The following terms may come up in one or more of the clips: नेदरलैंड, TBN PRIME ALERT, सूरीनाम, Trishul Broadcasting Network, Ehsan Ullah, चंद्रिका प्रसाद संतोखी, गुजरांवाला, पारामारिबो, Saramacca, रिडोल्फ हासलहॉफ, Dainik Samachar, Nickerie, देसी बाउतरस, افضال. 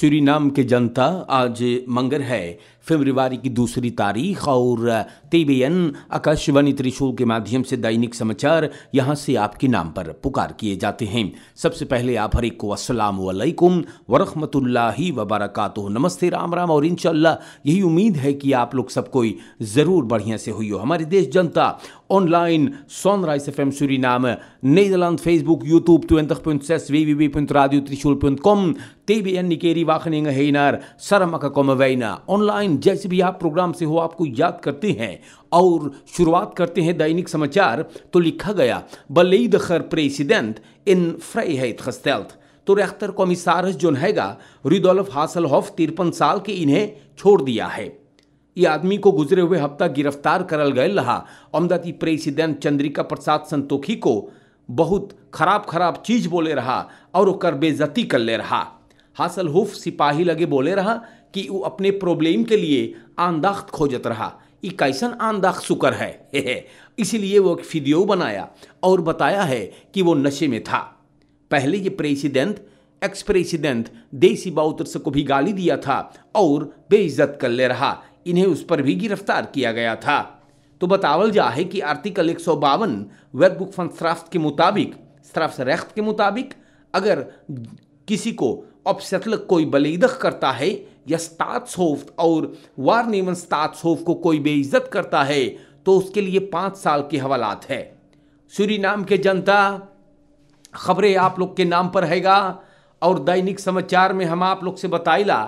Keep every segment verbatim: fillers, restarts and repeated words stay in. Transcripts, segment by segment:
सूरीनाम के जनता आज मंगर है फरवरी की दूसरी तारीख और तेबेयन आकाशवाणी त्रिशूल के माध्यम से दैनिक समाचार यहाँ से आपके नाम पर पुकार किए जाते हैं। सबसे पहले आप हर एक को अस्सलाम वालेकुम वरहमतुल्लाहि वबरकातुहू, नमस्ते, राम राम और इंशाल्लाह यही उम्मीद है कि आप लोग सब कोई ज़रूर बढ़िया से हुई हो। हमारी देश जनता online Sunrise F M सूरीनाम, नेदरलैंड, Facebook, YouTube, twintig punt zes, w w w punt radio trishul punt com, T B N Nickerie वाखनिंग हेनार सरमक कोमवैना ऑनलाइन जैसे भी आप प्रोग्राम से हो आपको याद करते हैं और शुरुआत करते हैं दैनिक समाचार। तो लिखा गया बलेदखर प्रेसिडेंट इन फ्राइहेड गस्टेल्ट, तो रेख्तर कॉमिसारस जोन हैगा रिडोल्फ हासलहॉफ तिरपन साल के इन्हें छोड़ दिया है। ये आदमी को गुजरे हुए हफ्ता गिरफ्तार करल गए रहा। अमदाती प्रेसिडेंट चंद्रिका प्रसाद संतोखी को बहुत खराब खराब चीज बोले रहा और ओकर बेइज्जती कर ले रहा। हासलहॉफ सिपाही लगे बोले रहा कि वो अपने प्रॉब्लम के लिए आंदाख्त खोजत रहा। ये कैसन आंदाख्त शुक्र है, है। इसीलिए वो एक वीडियो बनाया और बताया है कि वो नशे में था। पहले ये प्रेसिडेंट एक्स प्रेसिडेंट देसी बाउतरस को भी गाली दिया था और बेइज्जत कर ले रहा, इन्हें उस पर भी गिरफ्तार किया गया था। तो बतावल जा है कि आर्टिकल एक सौ बावन वेब बुक फन श्राफ्ट के मुताबिक श्राफ्ट रेख्त के मुताबिक अगर किसी को अपशतल कोई बलेदख करता है या स्टाट्सहोफ और वार्नेवन स्टाट्सहोफ को कोई बेइज्जत करता है तो उसके लिए पाँच साल के हवालात है। सूरीनाम के जनता, खबरें आप लोग के नाम पर हैगा और दैनिक समाचार में हम आप लोग से बताइला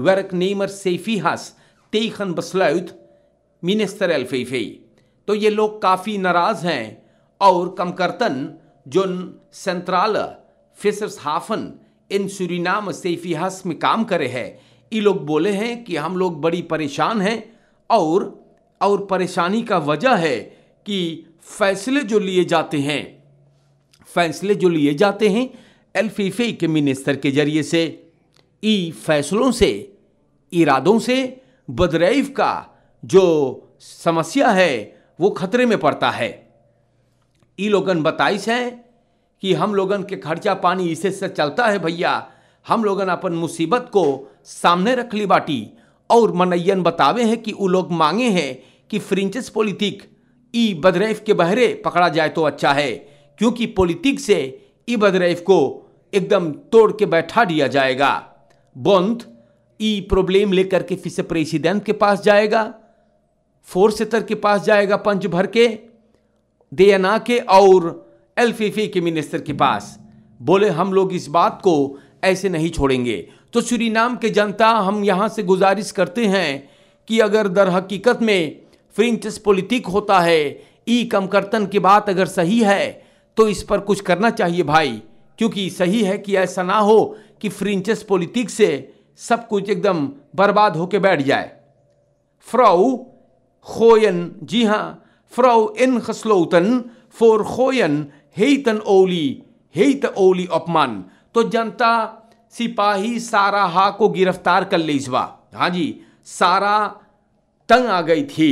वर्कनेमर सेफी हस तेखन बसलौत मिनिस्टर एल्फेफे, तो ये लोग काफ़ी नाराज़ हैं और कमकर्तन जोन सेंट्रल फिशर्स हाफन इन सूरीनाम सेफीहस में काम करे है, ये लोग बोले हैं कि हम लोग बड़ी परेशान हैं और और परेशानी का वजह है कि फैसले जो लिए जाते हैं फैसले जो लिए जाते हैं एल्फेफे के मिनिस्टर के जरिए से, ई फैसलों से इरादों से बदरैफ का जो समस्या है वो खतरे में पड़ता है। ई लोगन बताइश है कि हम लोगन के खर्चा पानी इसे से चलता है भैया, हम लोगन अपन मुसीबत को सामने रख ली बाटी और मनयन बतावे हैं कि वो लोग मांगे हैं कि फ्रेंचस पॉलिटिक ई बदरैफ के बहरे पकड़ा जाए तो अच्छा है, क्योंकि पॉलिटिक से ई बदरैफ को एकदम तोड़ के बैठा दिया जाएगा। बंद ई प्रॉब्लम लेकर के फिर से प्रेसिडेंट के पास जाएगा, फोर्स सेतर के पास जाएगा, पंच भर के देना के और एल्फेफे के मिनिस्टर के पास, बोले हम लोग इस बात को ऐसे नहीं छोड़ेंगे। तो सूरीनाम के जनता हम यहाँ से गुजारिश करते हैं कि अगर दर हकीकत में फ्रेंचस पॉलिटिक होता है, ई कमकर्तन की बात अगर सही है तो इस पर कुछ करना चाहिए भाई, क्योंकि सही है कि ऐसा ना हो कि फ्रेंचस पॉलिटिक से सब कुछ एकदम बर्बाद होके बैठ जाए। फ्राउ खोयन, जी हाँ, फ्राउ इन खसलोतन फोर खोयन हेतन ओली हेत ओली अपमान, तो जनता सिपाही सारा हा को गिरफ्तार कर ले इस बार। हाँ जी, सारा तंग आ गई थी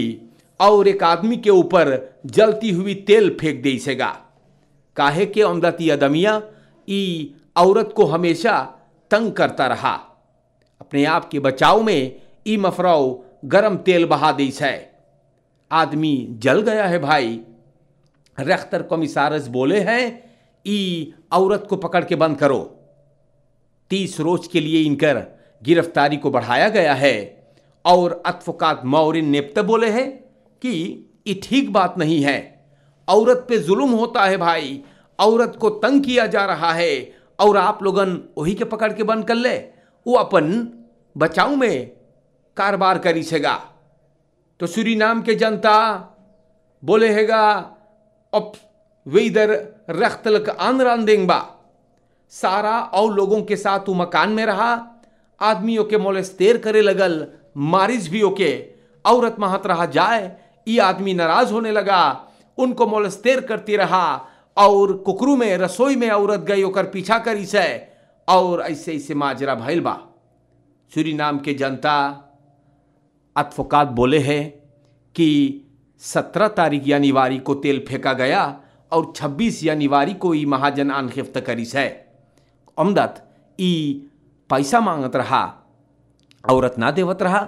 और एक आदमी के ऊपर जलती हुई तेल फेंक दे सेगा, काहे के अमदती अदमिया ई औरत को हमेशा तंग करता रहा। अपने आप के बचाव में ई मफराव गरम तेल बहा दी है, आदमी जल गया है भाई। रेख्तर कमिसारस बोले हैं ई औरत को पकड़ के बंद करो, तीस रोज के लिए इनकर गिरफ्तारी को बढ़ाया गया है। और अदफुकात मौरिन नेप्ता बोले हैं कि ये ठीक बात नहीं है, औरत पे जुल्म होता है भाई, औरत को तंग किया जा रहा है और आप लोगन वही के पकड़ के बंद कर ले, वो अपन बचाव में कारोबार करी सेगा। तो सूरीनाम के जनता बोले हैगा अब वे इधर रख्त लक आंदरान देंगबा, सारा और लोगों के साथ वो मकान में रहा, आदमियों के मोलेस्टेर करे लगल, मारिज भी ओके, औरत महत रहा जाए, ये आदमी नाराज होने लगा, उनको मोलेस्टेर करती रहा और कुकरू में रसोई में औरत गई होकर पीछा करी से और ऐसे ऐसे माजरा भैल बा। सूरीनाम के जनता अदफुकात बोले हैं कि सत्रह तारीख यानी वारी को तेल फेंका गया और छब्बीस यानी वारी को ई महाजन आनखिफ्त करीस है। अमदत ई पैसा मांगत रहा, औरत ना देवत रहा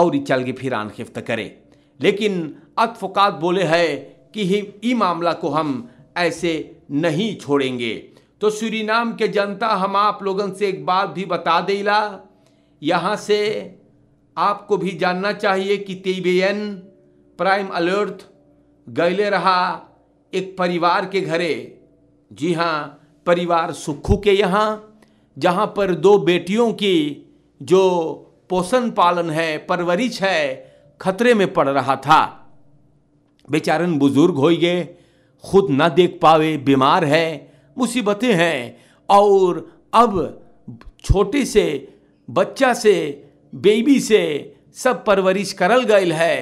और चल के फिर आनखिफ्त करे। लेकिन अतफुकात बोले है कि ये मामला को हम ऐसे नहीं छोड़ेंगे। तो सूरीनाम के जनता हम आप लोगन से एक बात भी बता देला, यहाँ से आपको भी जानना चाहिए कि तेबेन प्राइम अलर्ट गैले रहा एक परिवार के घरे। जी हाँ, परिवार सुक्खू के यहाँ, जहाँ पर दो बेटियों की जो पोषण पालन है, परवरिश है, खतरे में पड़ रहा था। बेचारन बुजुर्ग हो गए, खुद ना देख पावे, बीमार है, मुसीबतें हैं, और अब छोटे से बच्चा से बेबी से सब परवरिश करल गई है,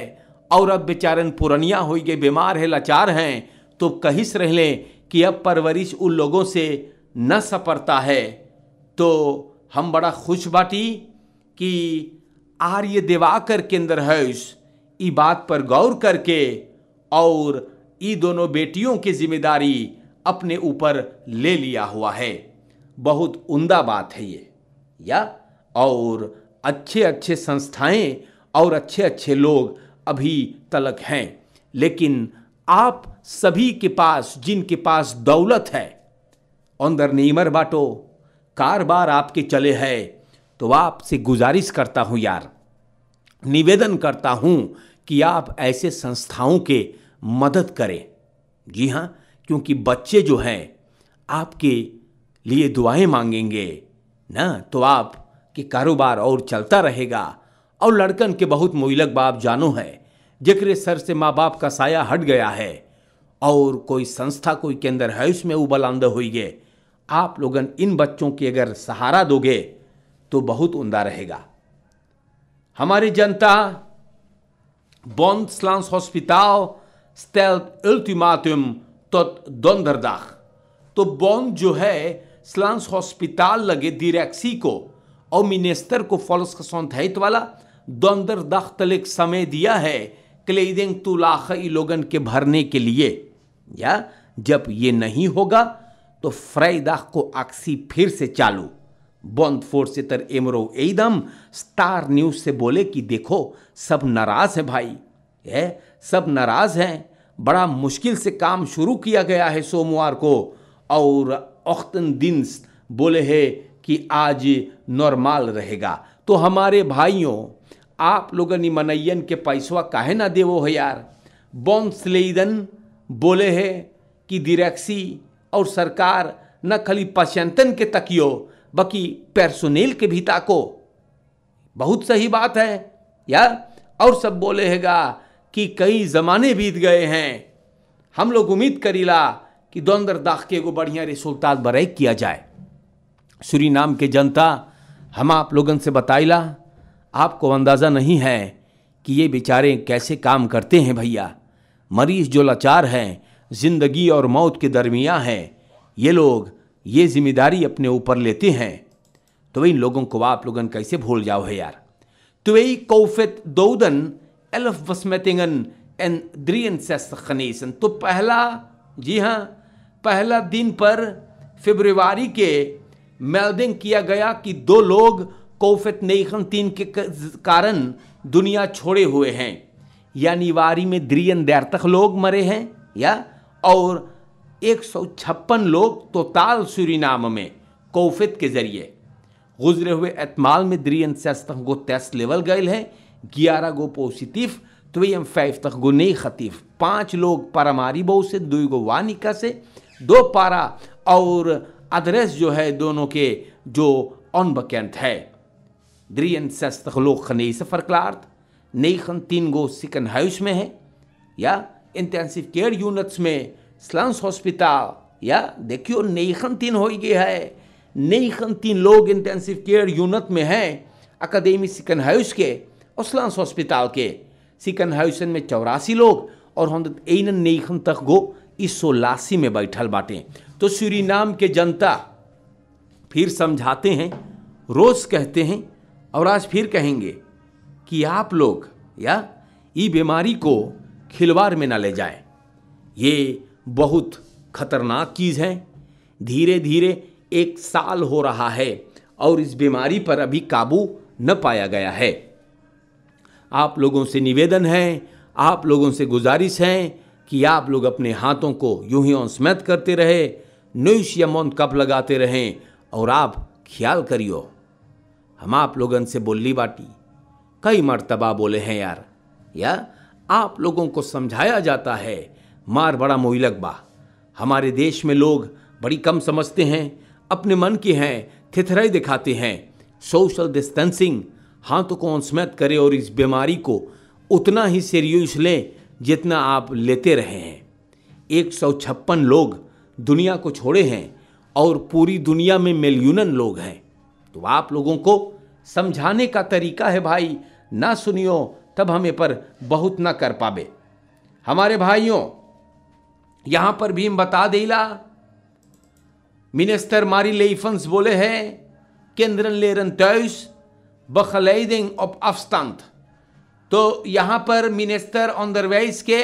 और अब बेचारन पुरनिया हो गए, बीमार है, लाचार हैं। तो कहिस रहले कि अब परवरिश उन लोगों से न सपरता है। तो हम बड़ा खुश बाटी कि आर्य देवाकर के अंदर है इस बात पर गौर करके और ये दोनों बेटियों की जिम्मेदारी अपने ऊपर ले लिया हुआ है। बहुत उम्दा बात है ये, या और अच्छे अच्छे संस्थाएं और अच्छे अच्छे लोग अभी तलक हैं। लेकिन आप सभी के पास, जिनके पास दौलत है, अंदर नीमर बाटो, कारोबार आपके चले है, तो आपसे गुजारिश करता हूँ यार, निवेदन करता हूँ कि आप ऐसे संस्थाओं के मदद करें। जी हाँ, क्योंकि बच्चे जो हैं आपके लिए दुआएं मांगेंगे ना, तो आप के कारोबार और चलता रहेगा। और लड़कन के बहुत मुइलक बाप जानो है, जिक्रे सर से माँ बाप का साया हट गया है, और कोई संस्था कोई के अंदर है उसमें उबलंद होइए। आप लोगन इन बच्चों की अगर सहारा दोगे तो बहुत उमदा रहेगा। हमारी जनता बॉन्सलांस हॉस्पिटल स्टेल्थ अल्टीमेटम तोत दोंदरदाख, तो बॉन्ड जो है स्लांस हॉस्पिटल लगे दिरेक्सी को और मिनिस्टर को फॉलोस का सौंधायित वाला दोंदरदाख तलिक समय दिया है क्लेइडिंग तुलाख इलोगन के भरने के लिए। या जब ये नहीं होगा तो फ्राइदाख को आक्सी फिर से चालू। बॉन्ड फोर्स तर एमरो एकदम स्टार न्यूज़ से बोले कि देखो सब नाराज़ है भाई, है सब नाराज़ हैं, बड़ा मुश्किल से काम शुरू किया गया है सोमवार को, और औख्तन दिन बोले है कि आज नॉर्मल रहेगा। तो हमारे भाइयों, आप लोग मनयन के पैसवा काहे ना देवो है यार। बॉन्सलेदन बोले है कि दिरेक्सी और सरकार न खाली पश्यंतन के तकियो बाकी पर्सोनेल के भी ताको। बहुत सही बात है यार। और सब बोले हैगा कि कई ज़माने बीत गए हैं, हम लोग उम्मीद करीला कि दोंदरदाख के एगो बढ़िया रिसोल्टात बराए किया जाए। सूरीनाम के जनता हम आप लोगन से बताइला, आपको अंदाज़ा नहीं है कि ये बेचारे कैसे काम करते हैं भैया। मरीज जो लाचार हैं, जिंदगी और मौत के दरमियाँ हैं, ये लोग ये जिम्मेदारी अपने ऊपर लेते हैं। तो इन लोगों को आप लोगन कैसे भूल जाओ है यार। तो यही कौफित दौदन एल्फ वस्मेतिंगन एन द्रियन सेखनीसन, तो पहला, जी हाँ, पहला दिन पर फरवरी के मेल्डिंग किया गया कि दो लोग कोफित नेखन तीन के कारण दुनिया छोड़े हुए हैं। यानी वारी में द्रियन देर तक लोग मरे हैं, या और एक सौ छप्पन लोग तोताल सूरीनाम में कोफित के जरिए गुजरे हुए एतमाल में द्रियन सेस्तक को टेस्ट लेवल गए हैं। ग्यारह गो पॉजिटिव, तोम फाइव तक गो नहीं खतीफ, पाँच लोग पारामारिबो से, दो गो वानिका से, दो पारा और अदरेस जो है दोनों के जो ऑनबकैंत है। द्रियन सस्तख लोग खन सफ़रकलार्थ नई खन तीन गो सिकन हाउस में है, या इंटेंसिव केयर यूनिट्स में स्लम्स हॉस्पिटल, या देखियो नई खन तीन हो गई है, नई खन तीन लोग इंटेंसिव केयर यूनिट में हैं अकादमी सिकन हाउस के उसलांस हॉस्पिटल के। सिकन हाउसन में चौरासी लोग और हम एन नईखन तक गो इस सोलासी में बैठल बाटें। तो सूरीनाम के जनता फिर समझाते हैं, रोज़ कहते हैं और आज फिर कहेंगे कि आप लोग या ये बीमारी को खिलवाड़ में ना ले जाएं। ये बहुत खतरनाक चीज़ है। धीरे धीरे एक साल हो रहा है और इस बीमारी पर अभी काबू न पाया गया है। आप लोगों से निवेदन है, आप लोगों से गुजारिश है कि आप लोग अपने हाथों को यूं ही औंसमैत करते रहे, नोइश या मौन कप लगाते रहें और आप ख्याल करियो। हम आप लोगों से बोली बाटी कई मरतबा बोले हैं यार, या आप लोगों को समझाया जाता है मार बड़ा मोइलक बा। हमारे देश में लोग बड़ी कम समझते हैं, अपने मन की हैं, थिथराई दिखाते हैं। सोशल डिस्टेंसिंग, हाथों को औंसमैत करें और इस बीमारी को उतना ही सीरियस लें जितना आप लेते रहे हैं। एक सौ छप्पन लोग दुनिया को छोड़े हैं और पूरी दुनिया में मिलियन लोग हैं। तो आप लोगों को समझाने का तरीका है भाई, ना सुनियो तब हमें पर बहुत ना कर पावे। हमारे भाइयों, यहाँ पर भी हम बता देला, मिनिस्टर मारी लेइफंस बोले हैं केंद्र लेरन तयस बखलैदिंग ऑफ अफस्तांत। तो यहाँ पर मिनिस्टर ऑनदरवेस के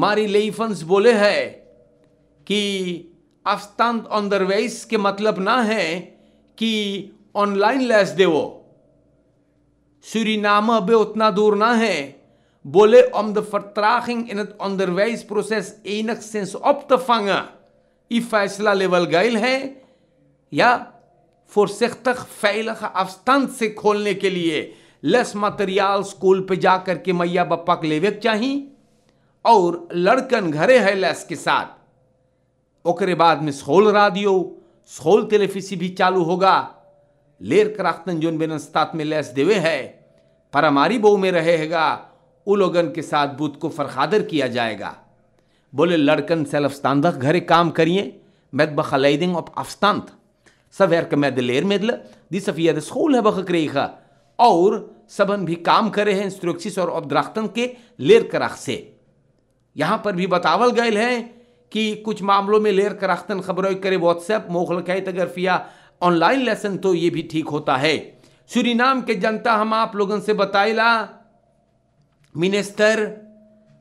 मारी लेइफंस बोले हैं कि अफस्तांत ऑनदरवेस के मतलब ना है कि ऑनलाइन लेस देवो। सूरीनाम अब उतना दूर ना है, बोले om de vertraging in het onderwijsproces enigszins op te vangen, ये फैसला लेवल गैल है या फुरसख्तख फैलख अफस्तांत से खोलने के लिए लेस मटेरियल स्कूल पे जा करके मैया बप्पा के लेवे चाहिए और लड़कन घरे है लेस के साथ। ओकरे बाद में स्कूल रेडियो, स्कूल टेलीविज़ी भी चालू होगा। लेर कराख्तन जोन बेनस्तात में लेस देवे है, परमारीबो में रहेगा, उ लोगन के साथ बूथ को फरखादर किया जाएगा। बोले लड़कन सेल्फस्तानदख घरे काम करिए मैद बखलैदिंग ऑफ अफस्तांत सब एर के मैद लेर मेदल दी सफियत स्कूल है बख करेगा और सबन भी काम करे हैं सुरक्षित और अबद्राख्तन के लेर कराख से। यहाँ पर भी बतावल गैल है कि कुछ मामलों में लेर कराख्तन खबरों करे व्हाट्सएप मोखल कहे तगरफिया ऑनलाइन लेसन तो ये भी ठीक होता है। सूरीनाम के जनता हम आप लोगों से बताइला, मिनिस्टर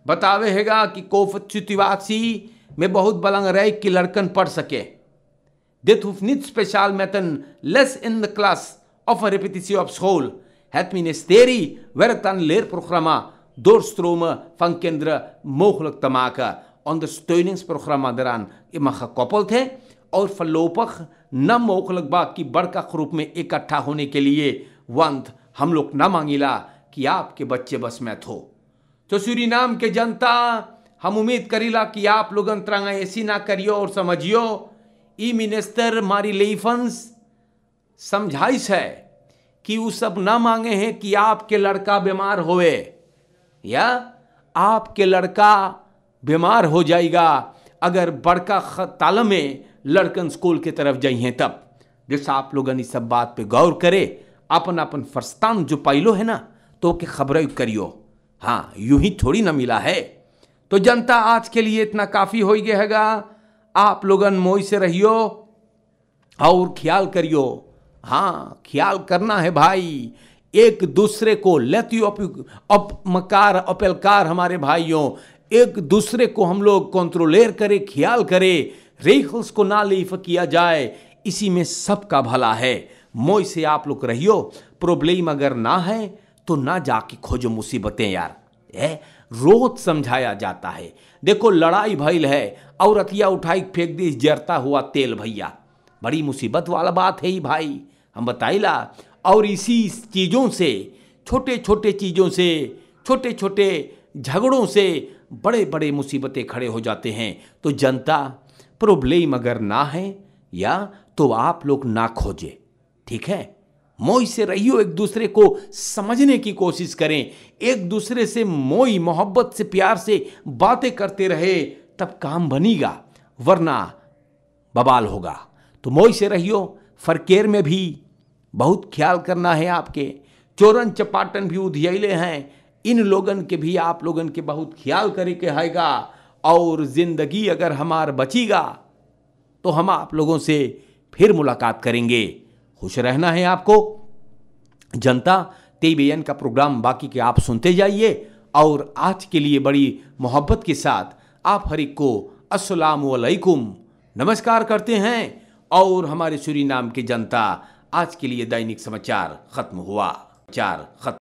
बतावे हैगा कि कोफत चुतिवासी में बहुत बलंग रह कि लड़कन पढ़ सके दित हुफनित स्पेशल मैथन लेस इन द क्लास ऑफ अ रेपिटिसी ऑफ स्कूल हैत मिनिस्टेरी वेरतन लेर प्रोग्रामा दोरस्ट्रोम फन केंद्र मोखलक तमाका ऑन द स्टोइनिंग्स प्रोग्रामा दरान इमख कॉपल थे और फलोपख न मोखलक बाग की बड़का ग्रुप में इकट्ठा होने के लिए वंत हम लोग ना मांगिला कि आपके बच्चे बस मैथ हो। तो सूरीनाम के जनता हम उम्मीद करीला कि आप लोग अंतरंगा ऐसी ना करियो और समझियो ई मिनिस्टर मारी लेइफंस समझाइश है कि वो सब ना मांगे हैं कि आपके लड़का बीमार होए या आपके लड़का बीमार हो जाएगा अगर बड़का ताल में लड़कन स्कूल के तरफ जाइए। तब जैसे आप लोग इस सब बात पे गौर करे, अपन अपन फरस्तान जो पाइलो है ना तो के खबर करियो, हाँ यूं ही थोड़ी ना मिला है। तो जनता आज के लिए इतना काफ़ी हो गया हैगा। आप लोगन मोई से रहियो और ख्याल करियो, हाँ ख्याल करना है भाई, एक दूसरे को लेती अपमकार अपलकार। हमारे भाइयों, एक दूसरे को हम लोग कंट्रोलेर करें, ख्याल करें, रेखल्स को ना लीफ किया जाए, इसी में सबका भला है। मोई से आप लोग रहियो। प्रॉब्लम अगर ना है तो ना जाके खोजो मुसीबतें यार, ए रोज समझाया जाता है। देखो लड़ाई भइल है और अतिया उठाई फेंक दी जरता हुआ तेल, भैया बड़ी मुसीबत वाला बात है ही भाई, हम बताइला। और इसी चीज़ों से, छोटे छोटे चीज़ों से, छोटे छोटे झगड़ों से बड़े बड़े मुसीबतें खड़े हो जाते हैं। तो जनता, प्रॉब्लम अगर ना है या तो आप लोग ना खोजे, ठीक है। मोई से रहियो, एक दूसरे को समझने की कोशिश करें, एक दूसरे से मोई मोहब्बत से प्यार से बातें करते रहे, तब काम बनेगा वरना बवाल होगा। तो मोई से रहियो। फरकेर में भी बहुत ख्याल करना है, आपके चोरन चपाटन भी उधियाले हैं, इन लोगन के भी आप लोगन के बहुत ख्याल करे के हैगा। और जिंदगी अगर हमार बचेगा तो हम आप लोगों से फिर मुलाकात करेंगे। खुश रहना है आपको जनता। तेबीएन का प्रोग्राम बाकी के आप सुनते जाइए और आज के लिए बड़ी मोहब्बत के साथ आप हर एक को अस्सलाम वालेकुम नमस्कार करते हैं और हमारे सूरीनाम की जनता आज के लिए दैनिक समाचार खत्म हुआ। चार खत्म।